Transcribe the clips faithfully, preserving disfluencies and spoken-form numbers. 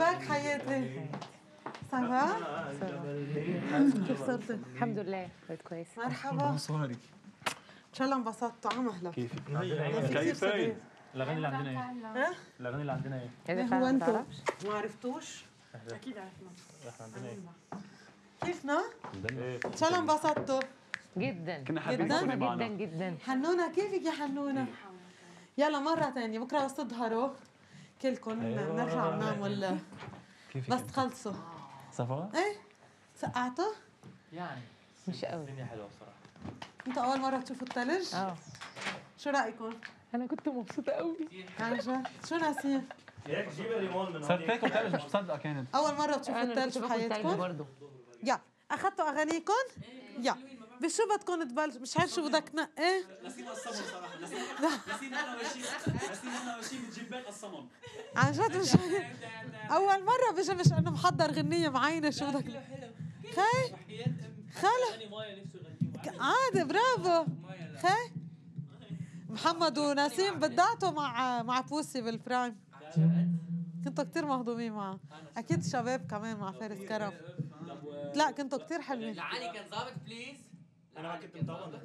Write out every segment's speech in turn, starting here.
باك حياتي. Ça va? كيف صرت؟ الحمد لله بقيت كويس. مرحبا. إن شاء الله انبسطت. عمهلا. كيفك؟ كيفك؟ الأغاني اللي عندنا إيه؟ الأغاني اللي عندنا إيه؟ هو أنتوا ما عرفتوش؟ أكيد عرفنا. إحنا عندنا إيه؟ كيفنا؟ إن شاء الله انبسطتوا. جدا. كنا حابين جدا جدا. حنونة كيفك يا حنونة؟ يلا مرة ثانية بكرة بس تظهروا كلكم بنرجع بنعمل بس تخلصوا. صفاء؟ ايه سقعته؟ يعني مش قوي. الدنيا حلوة بصراحة. انتوا أول مرة تشوفوا الثلج؟ اه شو رأيكم؟ أنا كنت مبسوطة قوي عن جد. شو ناسيين؟ ياك جيبي ليمون من صرت تاكل ثلج مش مصدقة كانت. أول مرة تشوفوا الثلج بحياتكم؟ يا أخذتوا أغانيكم؟ يا بشو بدكم تبلش؟ مش عارف شو بدك تنقي؟ نسيم قصمهم صراحة. نسيم أنا ماشيين نسيم أنا ماشيين بتجيب باقي قصمهم عن جد. مش أول مرة بجي مش إنه محضر غنية معينة. شو بدك؟ حلو حلو خي خلص عادي. برافو خي. محمد ونسيم بدعتوا مع مع بوسي بالبرايم. كنتوا كثير مهضومين معه. أكيد شباب كمان مع فارس كرم. لا كنتوا كثير حلوين. لعلي كان ظابط بليز. أنا كنت مطول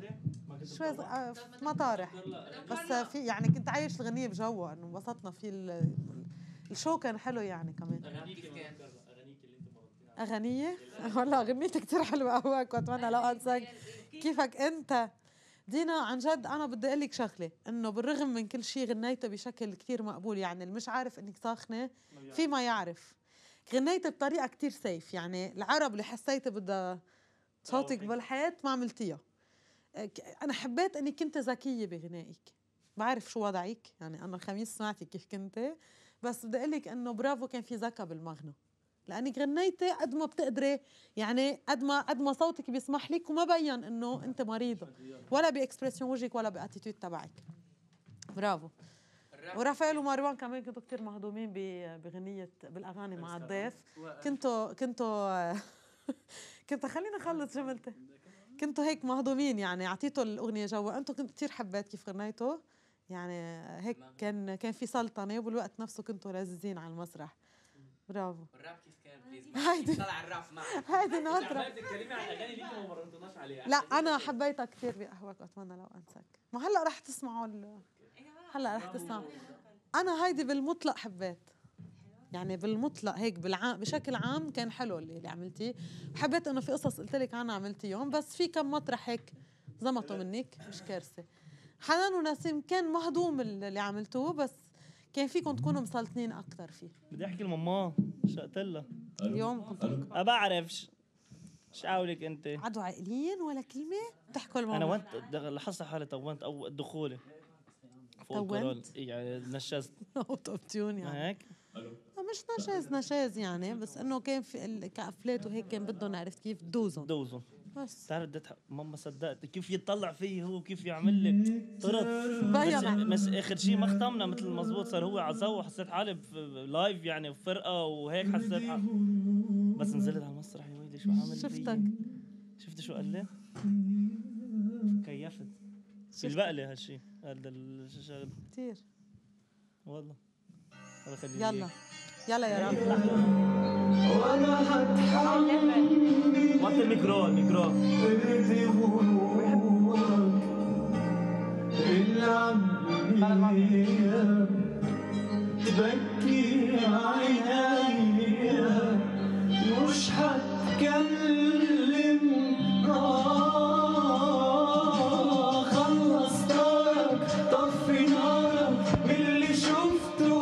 شوي في مطارح بس في يعني كنت عايش الغنية بجوه إنه انبسطنا فيه. الشو كان حلو يعني كمان. أغانيك اللي أنت مرتين أغنية؟ والله أغنيتك كثير حلوة قواك وأتمنى لو أنساك. كيفك أنت؟ دينا عن جد أنا بدي أقول لك شغلة، إنه بالرغم من كل شيء غنيتها بشكل كثير مقبول، يعني اللي مش عارف إنك ساخنة فيما يعرف. غنيتها بطريقة كثير سيف، يعني العرب اللي حسيتها بدها صوتك بالحياة ما عملتيها. أنا حبيت إني كنت ذكية بغنائك، بعرف شو وضعك، يعني أنا الخميس سمعتي كيف كنتي، بس بدي أقول لك إنه برافو كان في ذكاء بالمغنى، لأنك غنيتي قد ما بتقدري، يعني قد ما قد ما صوتك بيسمح لك وما بين إنه أنت مريضة، ولا بإكسبرسيون وجهك ولا بأتيتيود تبعك. برافو. ورافائيل ومروان كمان كنتوا كثير مهضومين بغنية بالأغاني مع الضيف، كنتوا كنتوا كنت خليني اخلص جملتي. كنتوا هيك مهضومين يعني اعطيتوا الاغنيه جو. انتوا كنت كثير حبيت كيف غنيتوا، يعني هيك كان كان في سلطنه وبالوقت نفسه كنتوا لاززين على المسرح. برافو. الراب كيف كان بليز؟ طلع الراب معك. هيدي ناطره. حبيت الكلمه على الاغاني اللي انتوا ما مرنتوناش عليها. لا انا حبيتها كثير بقهوك واتمنى لو انساك. ما هلا رح تسمعوا ال... هلا رح تسمعوا. انا هيدي بالمطلق حبيت. يعني بالمطلق هيك بالعام بشكل عام كان حلو اللي, اللي عملتيه. حبيت انه في قصص قلت لك عنها عملتيهم، بس في كم مطرح هيك زمطوا منك مش كارثه. حنان ونسيم كان مهضوم اللي عملتوه، بس كان فيكم تكونوا مسلطنين اكثر فيه. بدي احكي لماما شقت لها اليوم كنت ما بعرفش مش قاولك انت عدوا عاقلين ولا كلمه بتحكوا لماما. انا وانت لاحظت حالي طونت او دخولي فوق الكرول يعني نشزت اوت اوف تيون يعني هيك مش نشاز نشاز يعني، بس انه كان في كافلات وهيك كان بدهم عرفت كيف دوزهم دوزهم بس تعرف بدي ماما صدقت كيف يطلع فيه هو كيف يعمل لي طرد. بس اخر شيء ما ختمنا مثل مزبوط صار هو عزو وحسيت حالي لايف يعني بفرقه وهيك حسيت حالي. بس نزلت على المسرح يا ويلي شو عامل شفتك شفت شو قال لي كيفت بالبقله هالشيء هذا الشغل كثير والله. يلا يلا يا رب. وانا هتحمل وطي الميكرو الميكرو اللي غلوك اللي عمليها تبكي عينيها مش هتكلم اه خلصتك طفي نارك من اللي شفته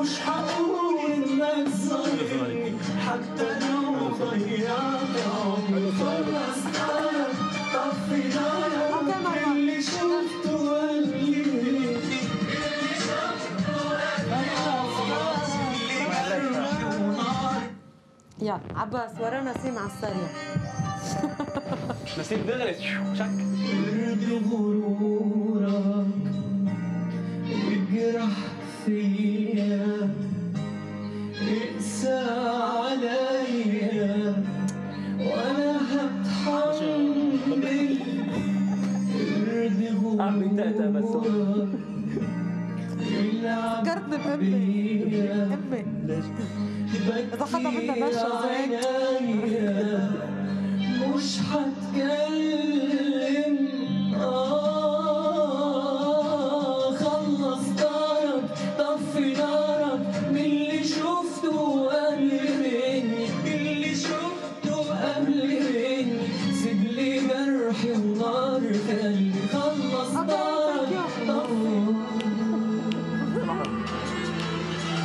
مش هقول انك ظالم حتى لو ضيعت عمري خلصتك طفي نارك اللي شفته قبلي اللي شفته قبلي. يا عباس ورانا نسيم على السريع. نسيم دغري شك ارضي غرورك والجرح فيا اقسى على عمي تأتى بس فكرت بأمي أمي إذا حدا بدها نشر زيك مش حتكلم آه خلص دارك طفي نارك من اللي شفته قبل مني اللي شفته قبل مني سيبلي جرحي ونار في قلبي خلص دارك طفي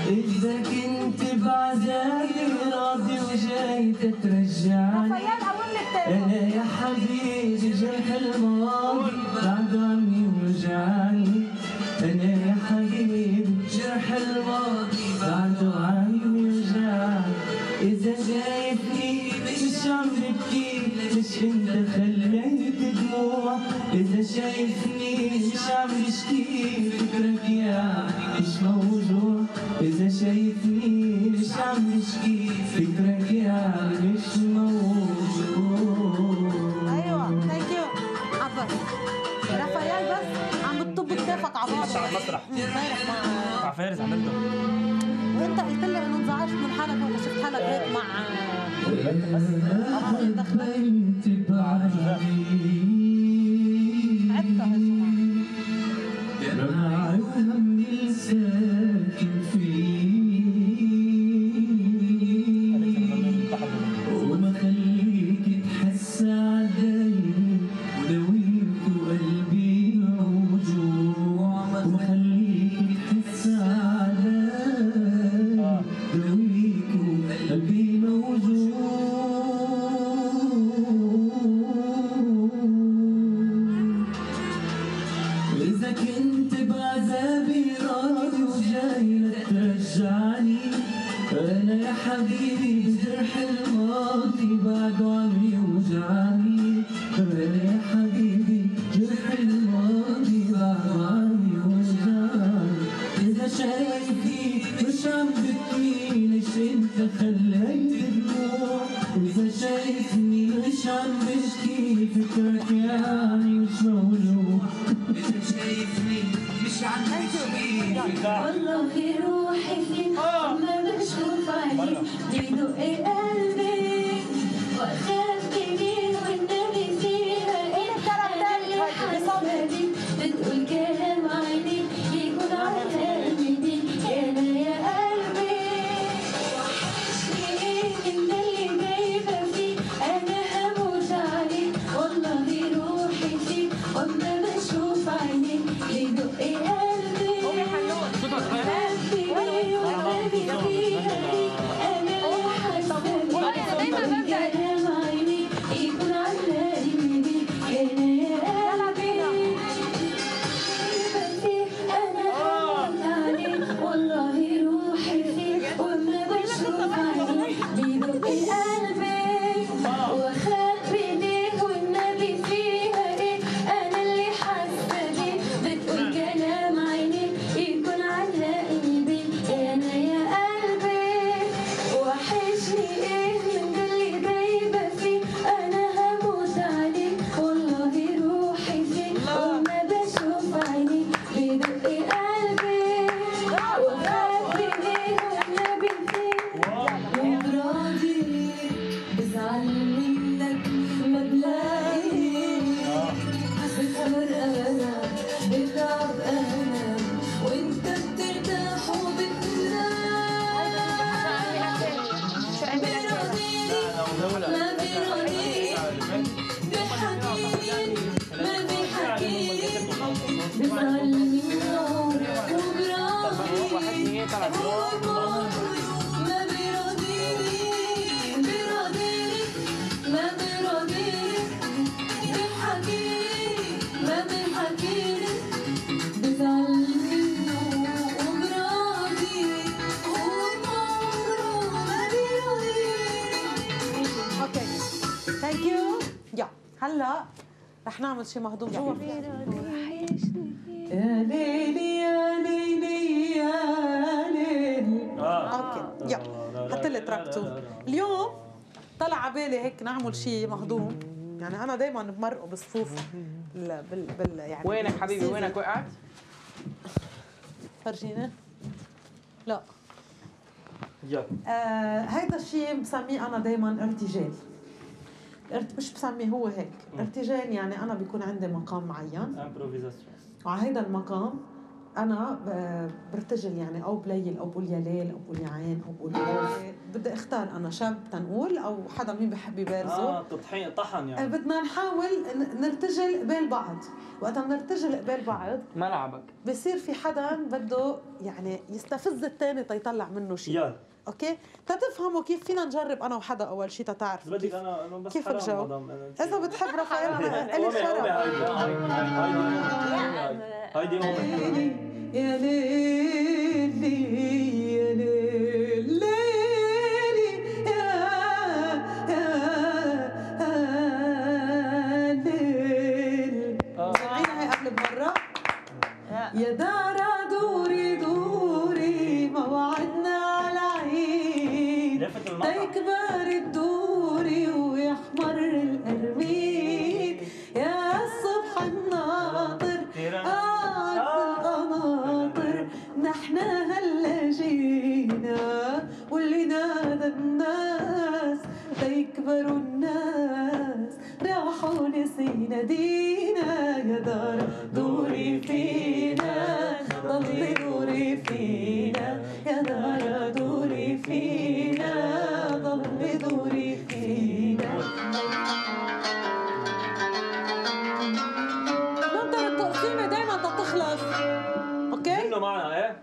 إذا كنت بعذابي راضي وجاي تترجعني أنا يا حبيبي جرح الماضي بعد عمي وجعني أنا يا حبيبي جرح الماضي بعد عمي وجعني إذا شايفني مش عم ببكي مش أنت خليت دموع إذا شايفني مش عم بشكي فكرك يعني مش موجوع إذا شايفني مش عم بشكي فكرك يعني مش موجوع. ايوه ثانك يو عباس رافائيل بس عم بتطب كتافك على بعض على المسرح امبارح مع فارس عملته وانت قلت لي انه انزعجت من حالك ولا شفت حالك هيك مع عدتها هالجمعه نعمل شي مهضوم جوا يا ليلي يا ليلي يا ليلي اوكي يلا حطيلي تراك اتنين. اليوم طلع على بالي هيك نعمل شي مهضوم يعني انا دايما بمرقه بصفوف بال بال يعني وينك حبيبي وينك وقعت؟ فرجينا. لا يلا آه هيدا الشيء بسميه انا دايما ارتجال. مش بسميه هو هيك، ارتجال يعني انا بيكون عندي مقام معين امبروفيزاسيون، وعلى هيدا المقام انا برتجل يعني او بليل او بقول يا ليل او بقول يا عين او بقول بدي اختار انا شاب تنقول او حدا مين بحب يبارزه اه تطحين طحن يعني بدنا نحاول نرتجل قبال بعض، وقت بنرتجل قبال بعض ملعبك بصير في حدا بده يعني يستفز الثاني تيطلع منه شيء يلا اوكي تتفهموا كيف فينا نجرب انا وحدا اول شيء تتعرفوا كيف انا انا بس كيف الجو اذا بتحب رفايل انا الف شرف هيدي هون يا ليلي يا ليلي يا يا ليل سمعينها قبل بمرة يا دارا دوري دوري موعدنا على عيد تكبر الدوري ويحمر القرميد يا الصبح الناطر نحنا هلا جينا واللي نادى الناس تيكبروا الناس راحوا نسينا دينا يا دار دوري فينا ضل دوري فينا يا دار دوري فينا ضل دوري فينا منطقة التقسيمة دايما تتخلص اوكي؟ كله معنا ايه؟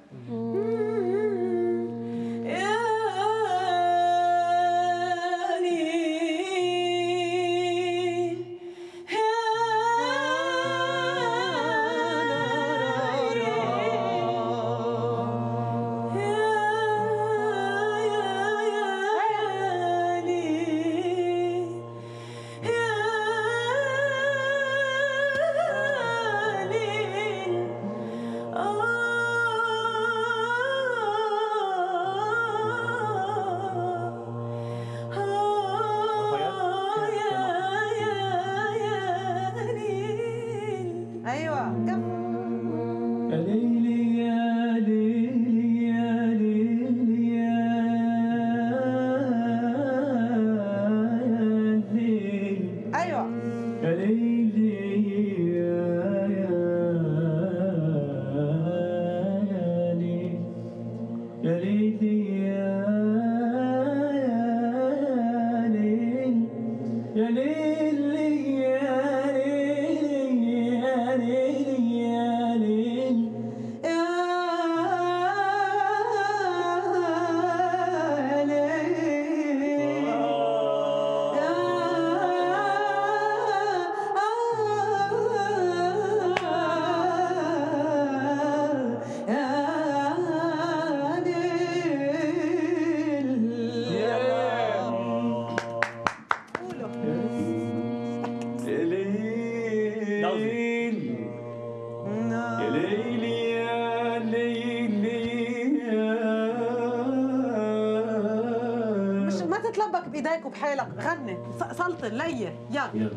بحالك غني سلطن ليا يلا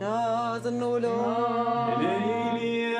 يا زنولو